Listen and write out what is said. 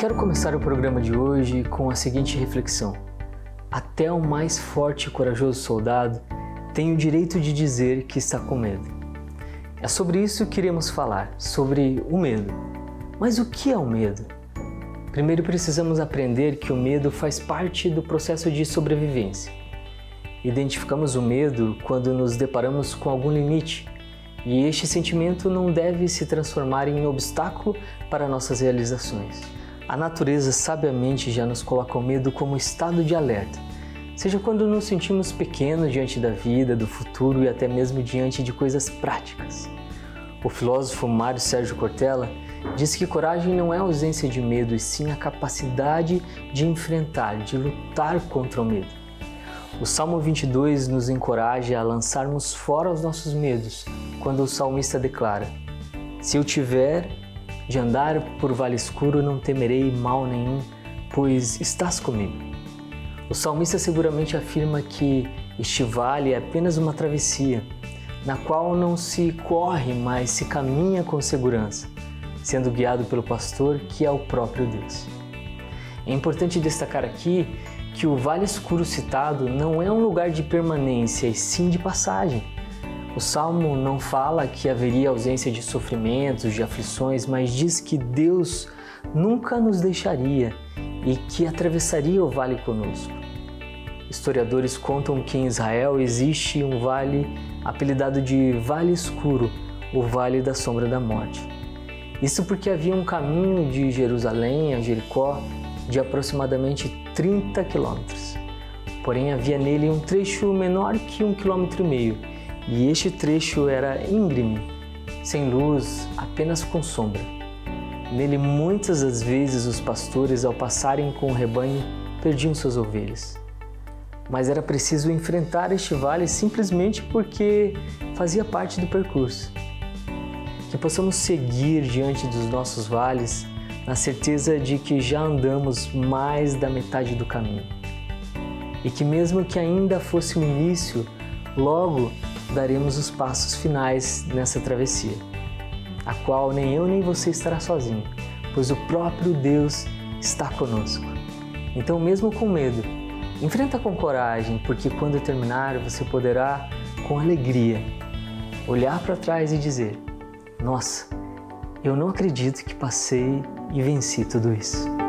Quero começar o programa de hoje com a seguinte reflexão. Até o mais forte e corajoso soldado tem o direito de dizer que está com medo. É sobre isso que iremos falar, sobre o medo. Mas o que é o medo? Primeiro precisamos aprender que o medo faz parte do processo de sobrevivência. Identificamos o medo quando nos deparamos com algum limite, e este sentimento não deve se transformar em obstáculo para nossas realizações. A natureza sabiamente já nos coloca o medo como estado de alerta, seja quando nos sentimos pequenos diante da vida, do futuro e até mesmo diante de coisas práticas. O filósofo Mário Sérgio Cortella diz que coragem não é a ausência de medo, e sim a capacidade de enfrentar, de lutar contra o medo. O Salmo 22 nos encoraja a lançarmos fora os nossos medos, quando o salmista declara: "Se eu tiver de andar por vale escuro, não temerei mal nenhum, pois estás comigo." O salmista seguramente afirma que este vale é apenas uma travessia, na qual não se corre, mas se caminha com segurança, sendo guiado pelo pastor, que é o próprio Deus. É importante destacar aqui que o vale escuro citado não é um lugar de permanência, e sim de passagem. O Salmo não fala que haveria ausência de sofrimentos, de aflições, mas diz que Deus nunca nos deixaria e que atravessaria o vale conosco. Historiadores contam que em Israel existe um vale apelidado de Vale Escuro, o Vale da Sombra da Morte. Isso porque havia um caminho de Jerusalém a Jericó de aproximadamente 30 quilômetros. Porém, havia nele um trecho menor que 1,5 km, e este trecho era íngreme, sem luz, apenas com sombra. Nele, muitas das vezes, os pastores, ao passarem com o rebanho, perdiam suas ovelhas. Mas era preciso enfrentar este vale simplesmente porque fazia parte do percurso. Que possamos seguir diante dos nossos vales na certeza de que já andamos mais da metade do caminho, e que mesmo que ainda fosse o início, logo daremos os passos finais nessa travessia, a qual nem eu nem você estará sozinho, pois o próprio Deus está conosco. Então, mesmo com medo, enfrenta com coragem, porque quando terminar você poderá, com alegria, olhar para trás e dizer: "Nossa, eu não acredito que passei e venci tudo isso."